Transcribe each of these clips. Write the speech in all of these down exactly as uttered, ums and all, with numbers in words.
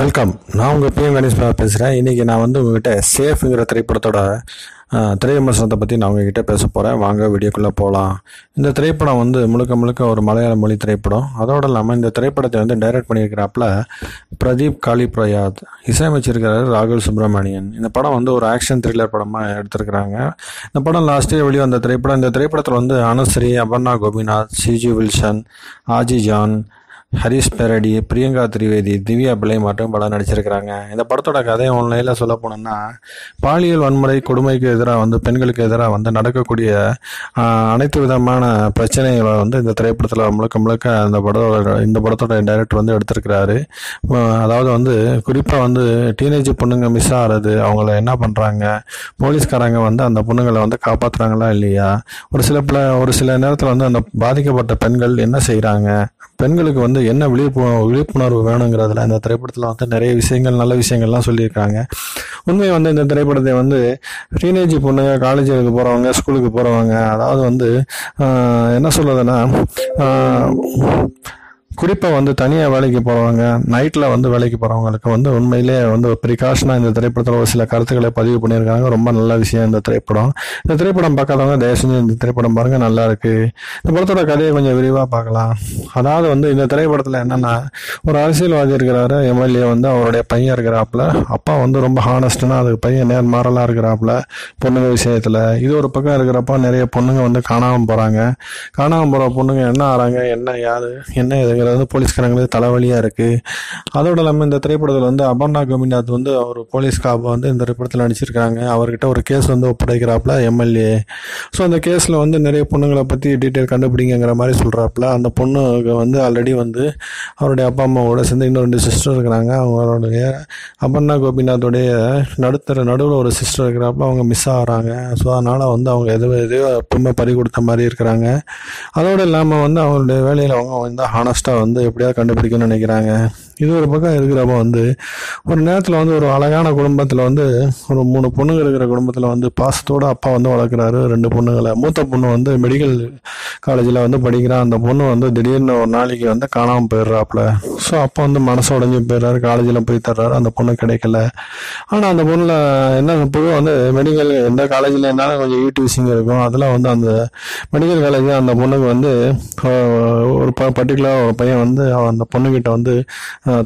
Welcome. நான் உங்கள் PM Ganesh பேசுகிறேன். இன்றைக்கி நான் வந்து உங்கள்கிட்ட சேஃப்ங்கிற திரைப்படத்தோட திரை விமர்சனத்தை பற்றி நான் உங்கள்கிட்ட பேச போகிறேன். வாங்க வீடியோக்குள்ளே போகலாம். இந்த திரைப்படம் வந்து முழுக்க முழுக்க ஒரு மலையாள மொழி திரைப்படம். அதோடு இல்லாமல் இந்த திரைப்படத்தை வந்து டைரக்ட் பண்ணியிருக்கிறாப்புல பிரதீப் காளிப்ரயாத், இசையமைச்சிருக்கிறார் ராகுல் சுப்ரமணியன். இந்த படம் வந்து ஒரு ஆக்ஷன் த்ரில்லர் படமாக எடுத்திருக்கிறாங்க. இந்த படம் லாஸ்ட் இயர் வெளியே வந்த திரைப்படம். இந்த திரைப்படத்தில் வந்து அனுஸ்ரீ, அபர்ணா கோபிநாத், சிஜி வில்சன், ஆஜி ஜான், ஹரிஷ் பெரடி, பிரியங்கா திரிவேதி, திவ்யா பிள்ளை மற்றும் பலர் நடிச்சிருக்கிறாங்க. இந்த படத்தோட கதை ஒன்லையில் சொல்ல போனோம்னா, பாலியல் வன்முறை கொடுமைக்கு எதிராக வந்து பெண்களுக்கு எதிராக வந்து நடக்கக்கூடிய அனைத்து விதமான பிரச்சனைகளை வந்து இந்த திரைப்படத்தில் முழுக்க முழுக்க இந்த படத்தோட இந்த படத்தோட டைரக்டர் வந்து எடுத்திருக்கிறாரு. அதாவது வந்து குறிப்பாக வந்து டீனேஜ் பொண்ணுங்க மிஸ் ஆகிறது, அவங்கள என்ன பண்ணுறாங்க, போலீஸ்காரங்க வந்து அந்த பொண்ணுங்களை வந்து காப்பாற்றுறாங்களா இல்லையா, ஒரு சில பிள்ளை ஒரு சில நேரத்தில் வந்து அந்த பாதிக்கப்பட்ட பெண்கள் என்ன செய்கிறாங்க, பெண்களுக்கு வந்து என்ன விழிப்பு விழிப்புணர்வு வேணுங்கிறதுல இந்த திரைப்படத்தில் வந்து நிறைய விஷயங்கள் நல்ல விஷயங்கள்லாம் சொல்லியிருக்காங்க. உண்மையை வந்து இந்த திரைப்படத்தை வந்து டீனேஜ் பொண்ணுங்க, காலேஜுக்கு போகிறவங்க, ஸ்கூலுக்கு போகிறவங்க, அதாவது வந்து என்ன சொல்கிறதுன்னா, குறிப்பாக வந்து தனியாக வேலைக்கு போகிறவங்க, நைட்டில் வந்து வேலைக்கு போகிறவங்களுக்கு வந்து உண்மையிலே வந்து ப்ரிகாஷனாக இந்த திரைப்படத்தில் ஒரு சில கருத்துக்களை பதிவு பண்ணியிருக்காங்க. ரொம்ப நல்ல விஷயம் இந்த திரைப்படம். இந்த திரைப்படம் பார்க்காதவங்க தயவு செஞ்சு இந்த திரைப்படம் பாருங்கள், நல்லா இருக்குது. இந்த படத்தோட கதையை கொஞ்சம் விரிவாக பார்க்கலாம். அதாவது வந்து இந்த திரைப்படத்தில் என்னென்னா, ஒரு அரசியல்வாதி இருக்கிறாரு, எம்எல்ஏ வந்து அவருடைய பையன் இருக்கிறாப்புல, அப்பா வந்து ரொம்ப ஹானஸ்ட்னா அதுக்கு பையன் நேர் மாறலாக இருக்கிறாப்புல பொண்ணுங்க விஷயத்தில். இது ஒரு பக்கம் இருக்கிறப்ப நிறைய பொண்ணுங்க வந்து காணாமல் போகிறாங்க. காணாமல் போகிற பொண்ணுங்க என்ன ஆகிறாங்க, என்ன யாரு என்ன எது வந்து போலீஸ்காரங்களுக்கு தலைவலியாக இருக்குது. அதோட இல்லாமல் இந்த திரைப்படத்தில் வந்து அபர்ணா கோபிநாத் வந்து அவர் போலீஸ் காப் வந்து இந்த திரைப்படத்தில் நடிச்சிருக்காங்க. அவர்கிட்ட ஒரு கேஸ் வந்து ஒப்படைக்கிறாப்புல எம்எல்ஏ. ஸோ அந்த கேஸில் வந்து நிறைய பொண்ணுங்களை பற்றி டீட்டெயில் கண்டுபிடிங்கிற மாதிரி சொல்கிறாப்புல. அந்த பொண்ணுக்கு வந்து ஆல்ரெடி வந்து அவருடைய அப்பா அம்மாவோட சேர்ந்து இன்னும் ரெண்டு சிஸ்டர் இருக்கிறாங்க. அவங்களுடைய அபர்ணா கோபிநாத்தோடைய நடுத்தர நடுவில் ஒரு சிஸ்டர் இருக்கிறாப்புல, அவங்க மிஸ் ஆகிறாங்க. ஸோ அதனால் வந்து அவங்க எதுவும் எதுவும் எப்பவுமே பறி கொடுத்த மாதிரி இருக்கிறாங்க. அதோடு இல்லாமல் வந்து அவங்களுடைய வேலையில் அவங்க வந்து ஹானஸ்டாக வந்து எப்படியாவது கண்டுபிடிக்கணும்னு நினைக்கிறாங்க. இது ஒரு பக்கம் இருக்கிறப்ப வந்து ஒரு நேரத்தில் வந்து ஒரு அழகான குடும்பத்தில் வந்து ஒரு மூணு பொண்ணுங்க இருக்கிற குடும்பத்தில் வந்து பாசத்தோடு அப்பா வந்து வளர்க்குறாரு ரெண்டு பொண்ணுங்களை. மூத்த பொண்ணு வந்து மெடிக்கல் காலேஜில் வந்து படிக்கிறான். அந்த பொண்ணு வந்து திடீர்னு ஒரு நாளைக்கு வந்து காணாமல் போயிடுறாப்புல. ஸோ அப்பா வந்து மனசு உடஞ்சி போயிடுறாரு. காலேஜில் போய் தர்றாரு, அந்த பொண்ணு கிடைக்கல. ஆனால் அந்த பொண்ணில் என்ன இப்போவே வந்து மெடிக்கல் எந்த காலேஜில் என்னாலும் கொஞ்சம் ஈட்டு விஷயங்கள் இருக்கும். அதில் வந்து அந்த மெடிக்கல் காலேஜில் அந்த பொண்ணுக்கு வந்து ஒரு ப பர்டிகுலராக ஒரு பையன் வந்து அந்த பொண்ணுக்கிட்ட வந்து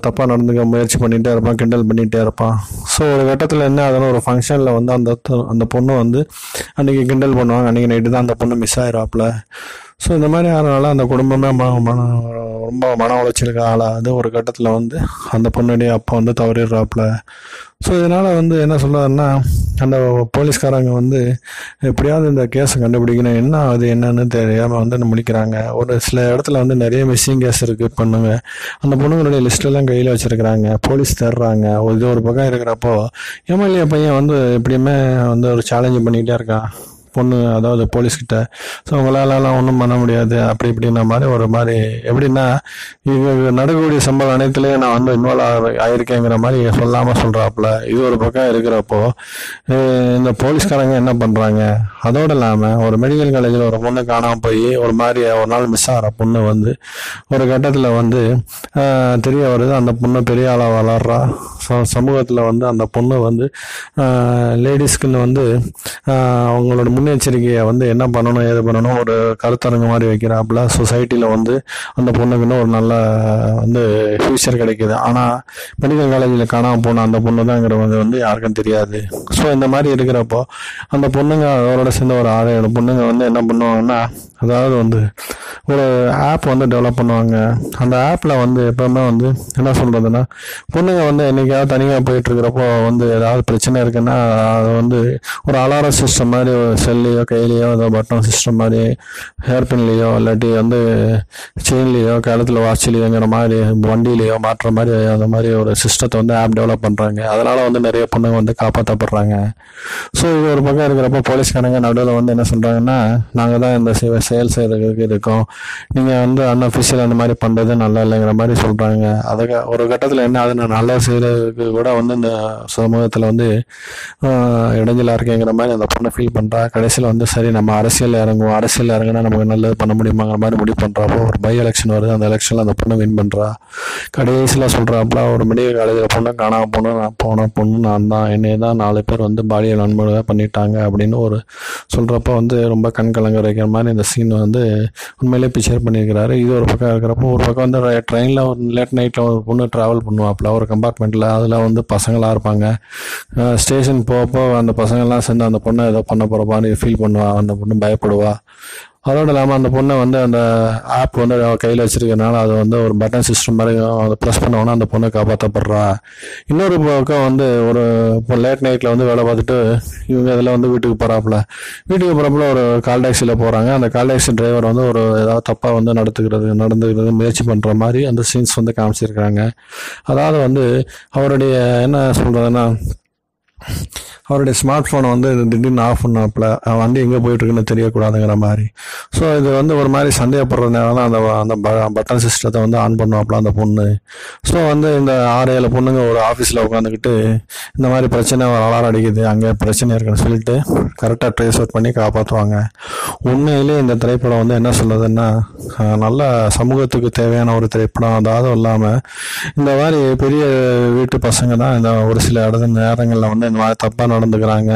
தப்பாக நடந்துக்க முயற்சி பண்ணிகிட்டே இருப்பான், கிண்டல் பண்ணிகிட்டே இருப்பான். ஸோ ஒரு கட்டத்தில் என்ன ஆகுதுன்னு, ஒரு ஃபங்க்ஷனில் வந்து அந்த அந்த பொண்ணு வந்து அன்றைக்கி கிண்டல் பண்ணுவாங்க. அன்றைக்கி நைட்டு தான் அந்த பொண்ணு மிஸ் ஆகிடுவாப்புல. ஸோ இந்த மாதிரி ஆகிறனால அந்த குடும்பமே மன மன ரொம்ப மன உளைச்சலுக்கு ஆளாது. ஒரு கட்டத்தில் வந்து அந்த பொண்ணுடைய அப்பா வந்து தவறிடுறாப்புல. ஸோ இதனால் வந்து என்ன சொல்கிறாருன்னா, அந்த போலீஸ்காரங்க வந்து எப்படியாவது இந்த கேஸை கண்டுபிடிக்கணும், என்ன அது என்னன்னு தெரியாமல் வந்து முடிக்கிறாங்க. ஒரு சில இடத்துல வந்து நிறைய மிஸ்ஸிங் கேஸ் இருக்குது பொண்ணுங்க. அந்த பொண்ணுங்களுடைய லிஸ்ட்டெல்லாம் கையில் வச்சுருக்கிறாங்க. போலீஸ் தர்றாங்க. இது ஒரு பக்கம் இருக்கிறப்போ எம்எல்ஏ பையன் வந்து எப்படியுமே வந்து ஒரு சேலஞ்சு பண்ணிக்கிட்டே இருக்கான் பொண்ணு, அதாவது போலீஸ்கிட்ட. ஸோ அவங்களாலலாம் ஒன்றும் பண்ண முடியாது அப்படி இப்படின்னா மாதிரி ஒரு மாதிரி எப்படின்னா, இது நடக்கக்கூடிய சம்பவம் அனைத்துலேயும் நான் வந்து இன்வால்வ் ஆக ஆகியிருக்கேங்கிற மாதிரி சொல்லாமல் சொல்கிறாப்புல. இது ஒரு பக்கம் இருக்கிறப்போ இந்த போலீஸ்காரங்க என்ன பண்ணுறாங்க, அதோடு இல்லாமல் ஒரு மெடிக்கல் காலேஜில் ஒரு பொண்ணு காணாமல் போய் ஒரு மாதிரி ஒரு நாள் மிஸ் ஆகிற பொண்ணு வந்து ஒரு கட்டத்தில் வந்து தெரிய வருது அந்த பொண்ணு பெரிய ஆளாக வளர்றா. ஸோ சமூகத்தில் வந்து அந்த பொண்ணு வந்து லேடிஸ்க்குன்னு வந்து அவங்களோட முன்னெச்சரிக்கையை வந்து என்ன பண்ணணும் ஏது பண்ணணும் ஒரு கருத்தரங்கு மாதிரி வைக்கிறாப்புல. சொசைட்டியில் வந்து அந்த பொண்ணுக்குன்னு ஒரு நல்ல வந்து ஃப்யூச்சர் கிடைக்கிது. ஆனால் மெடிக்கல் காலேஜில் காணாமல் போன அந்த பொண்ணு தான்ங்கிறது வந்து யாருக்கும் தெரியாது. ஸோ இந்த மாதிரி இருக்கிறப்போ அந்த பொண்ணுங்க அவரோட சேர்ந்து ஒரு ஆறு ஏழு பொண்ணுங்க வந்து என்ன பண்ணுவாங்கன்னா, அதாவது வந்து ஒரு ஆப் வந்து டெவலப் பண்ணுவாங்க. அந்த ஆப்பில் வந்து எப்போவுமே வந்து என்ன சொல்கிறதுன்னா, பொண்ணுங்க வந்து என்றைக்காவது தனியாக போயிட்டுருக்கிறப்போ வந்து ஏதாவது பிரச்சனை இருக்குன்னா அது வந்து ஒரு அலாரம் சிஸ்டம் மாதிரி செல்லையோ கையிலையோ ஏதோ பட்டன் சிஸ்டம் மாதிரி ஹேர்பின்லேயோ இல்லாட்டி வந்து செயின்லேயோ கழுத்தில் வாட்சிலேயோங்கிற மாதிரி வண்டியிலையோ மாட்டுற மாதிரி அந்த மாதிரி ஒரு சிஸ்டத்தை வந்து ஆப் டெவலப் பண்ணுறாங்க. அதனால் வந்து நிறைய பொண்ணுங்க வந்து காப்பாற்றப்படுறாங்க. ஸோ இது ஒரு பக்கம் இருக்கிறப்போ போலீஸ்காரங்க நடுவில் வந்து என்ன சொல்கிறாங்கன்னா, நாங்கள் தான் இந்த சேவை செயல் செய்கிறதுக்கு இருக்கோம், நீங்கள் வந்து அன்அஃபிஷியல் அந்த மாதிரி பண்ணுறது நல்லா இல்லைங்கிற மாதிரி சொல்கிறாங்க. அதுக்கு ஒரு கட்டத்தில் என்ன ஆகுதுன்னு, நல்லா செய்கிறது கூட வந்து இந்த சமூகத்தில் வந்து இடைஞ்சலாக இருக்குங்கிற மாதிரி அந்த பொண்ணை ஃபீல் பண்ணுறா. கடைசியில் வந்து சரி நம்ம அரசியலில் இறங்குவோம், அரசியலில் இறங்கினா நமக்கு நல்லது பண்ண முடியுமாங்கிற மாதிரி முடிவு பண்ணுறாப்போ ஒரு பை எலெக்ஷன் வருது. அந்த எலெக்ஷனில் அந்த பொண்ணை வின் பண்ணுறா. கடைசியில் சொல்கிறாப்புல ஒரு மெடிக்கல் காலேஜில் பொண்ணை காணாமல் போனோம், நான் போன பொண்ணு நான் தான், என்னை தான் நாலு பேர் வந்து பாலியல் வன்முறை பண்ணிட்டாங்க அப்படின்னு ஒரு சொல்கிறப்ப வந்து ரொம்ப கண் கலங்க வைக்கிற மாதிரி இந்த சீன் வந்து உண்மையிலே பிக்சர் பண்ணியிருக்கிறாரு. இது ஒரு பக்கம் இருக்கிறப்போ ஒரு பக்கம் வந்து ட்ரெயினில் ஒரு லேட் நைட்டில் ஒரு பொண்ணு ட்ராவல் பண்ணுவாப்பில் ஒரு கம்பார்ட்மெண்ட்டில், அதில் வந்து பசங்களாக இருப்பாங்க. ஸ்டேஷன் போகப்போ அந்த பசங்கள்லாம் சேர்ந்து அந்த பொண்ணை ஏதோ பண்ண போகிறப்பான்னு ஃபீல் பண்ணுவாள், அந்த பொண்ணு பயப்படுவாள். அதோடு இல்லாமல் அந்த பொண்ணை வந்து அந்த ஆப் வந்து கையில் வச்சுருக்கனால அது வந்து ஒரு பட்டன் சிஸ்டம் மாதிரி அதை ப்ரெஸ் பண்ணோன்னா அந்த பொண்ணை காப்பாற்றப்படுறா. இன்னொரு பக்கம் வந்து ஒரு இப்போ லேட் நைட்டில் வந்து வேலை பார்த்துட்டு இவங்க இதில் வந்து வீட்டுக்கு போகிறாப்புல வீட்டுக்கு போகிறப்பல ஒரு கால் டாக்ஸியில் போகிறாங்க. அந்த கால் டாக்ஸி டிரைவர் வந்து ஒரு ஏதாவது தப்பாக வந்து நடத்துக்கிறது நடந்துக்கிறது முயற்சி பண்ணுற மாதிரி அந்த சீன்ஸ் வந்து காமிச்சிருக்கிறாங்க. அதாவது வந்து அவருடைய என்ன சொல்கிறதுன்னா அவருடைய ஸ்மார்ட் ஃபோனை வந்து திடீர்னு ஆஃப் பண்ணாப்புல அவன் வந்து எங்கே போயிட்டுருக்குன்னு தெரியக்கூடாதுங்கிற மாதிரி. ஸோ இது வந்து ஒரு மாதிரி சந்தேகப்படுற நேரம் தான் அந்த அந்த பட்டன் சிஸ்டத்தை வந்து ஆன் பண்ணுவாப்புல அந்த பொண்ணு. ஸோ வந்து இந்த ஆறு ஏழு பொண்ணுங்க ஒரு ஆஃபீஸில் உட்காந்துக்கிட்டு இந்த மாதிரி பிரச்சனை அலாரம் அடிக்குது, அங்கே பிரச்சனை இருக்குன்னு சொல்லிட்டு கரெக்டாக ட்ரேஸ் அவுட் பண்ணி காப்பாற்றுவாங்க. உண்மையிலே இந்த திரைப்படம் வந்து என்ன சொல்லுதுன்னா நல்ல சமூகத்துக்கு தேவையான ஒரு திரைப்படம். அதாவது இல்லாமல் இந்த மாதிரி பெரிய வீட்டு பசங்க தான் இந்த ஒரு சில இடத்து நேரங்களில் வந்து இந்த மாதிரி தப்பான நடந்துக்கிறாங்க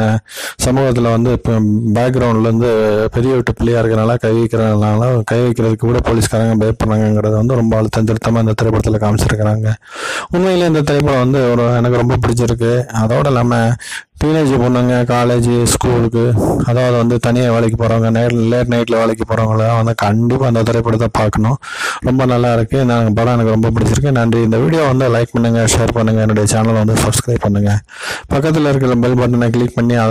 சமூகத்தில் வந்து இப்போ பேக்ரவுண்ட்லேருந்து பெரிய விட்டு பிள்ளையாக இருக்கிறனால கை வைக்கிறனால கை வைக்கிறதுக்கு கூட போலீஸ்காரங்க பயப்படுறாங்கிறத வந்து ரொம்ப அழுத்தம் திருத்தமாக இந்த திரைப்படத்தில் காமிச்சிருக்கிறாங்க. உண்மையிலே இந்த திரைப்படம் வந்து ஒரு எனக்கு ரொம்ப பிடிச்சிருக்கு. அதோடு இல்லாமல் டீனேஜ் பொண்ணுங்க காலேஜு ஸ்கூலுக்கு அதாவது வந்து தனியாக வேலைக்கு போகிறவங்க நைட் லேட் நைட்டில் வேலைக்கு போகிறவங்களாம் வந்து கண்டிப்பாக அந்த திரைப்படத்தை பார்க்கணும். ரொம்ப நல்லா இருக்குது. நான் படம் எனக்கு ரொம்ப பிடிச்சிருக்கு. நன்றி. இந்த வீடியோ வந்து லைக் பண்ணுங்கள், ஷேர் பண்ணுங்கள், என்னுடைய சேனலை வந்து சப்ஸ்கிரைப் பண்ணுங்கள். பக்கத்தில் இருக்கிற பெல் பட்டனை கிளிக் பண்ணி அதில்